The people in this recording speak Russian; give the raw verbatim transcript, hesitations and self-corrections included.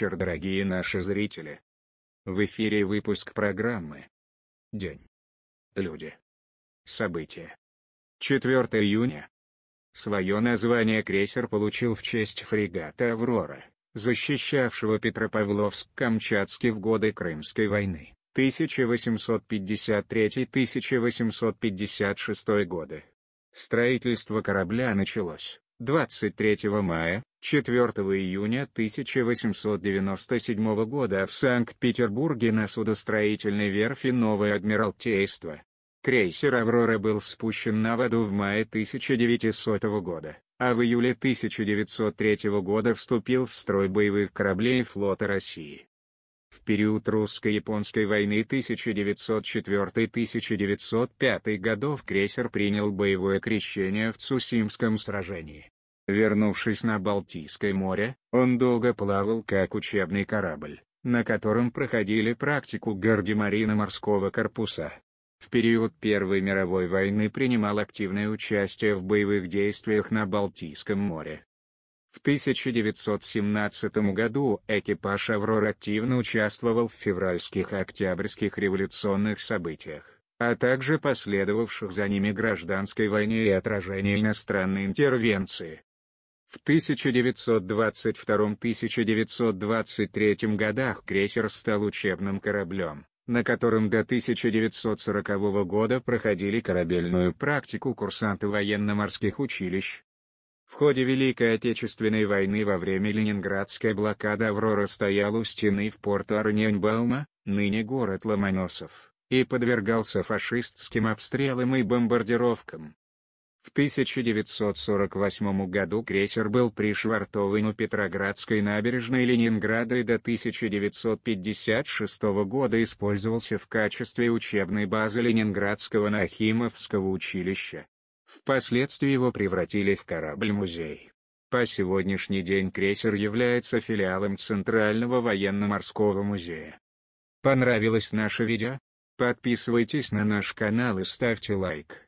вечер, дорогие наши зрители! В эфире выпуск программы «День. Люди. События». четвёртого июня. Свое название крейсер получил в честь фрегата «Аврора», защищавшего Петропавловск-Камчатский в годы Крымской войны, тысяча восемьсот пятьдесят третий — тысяча восемьсот пятьдесят шестой годы. Строительство корабля началось двадцать третьего мая, четвёртого июня тысяча восемьсот девяносто седьмого года в Санкт-Петербурге на судостроительной верфи «Новое Адмиралтейство». Крейсер «Аврора» был спущен на воду в мае тысяча девятисотого года, а в июле тысяча девятьсот третьего года вступил в строй боевых кораблей флота России. В период русско-японской войны тысяча девятьсот четвёртый — тысяча девятьсот пятый годов крейсер принял боевое крещение в Цусимском сражении. Вернувшись на Балтийское море, он долго плавал как учебный корабль, на котором проходили практику гардемарины морского корпуса. В период Первой мировой войны принимал активное участие в боевых действиях на Балтийском море. В тысяча девятьсот семнадцатом году экипаж «Аврор» активно участвовал в февральских и октябрьских революционных событиях, а также последовавших за ними гражданской войне и отражении иностранной интервенции. В тысяча девятьсот двадцать втором — тысяча девятьсот двадцать третьем годах крейсер стал учебным кораблем, на котором до тысяча девятьсот сорокового года проходили корабельную практику курсанты военно-морских училищ. В ходе Великой Отечественной войны во время ленинградской блокады «Аврора» стоял у стены в порт Арненбаума, ныне город Ломоносов, и подвергался фашистским обстрелам и бомбардировкам. В тысяча девятьсот сорок восьмом году крейсер был пришвартован у Петроградской набережной Ленинграда и до тысяча девятьсот пятьдесят шестого года использовался в качестве учебной базы Ленинградского Нахимовского училища. Впоследствии его превратили в корабль-музей. По сегодняшний день крейсер является филиалом Центрального военно-морского музея. Понравилось наше видео? Подписывайтесь на наш канал и ставьте лайк.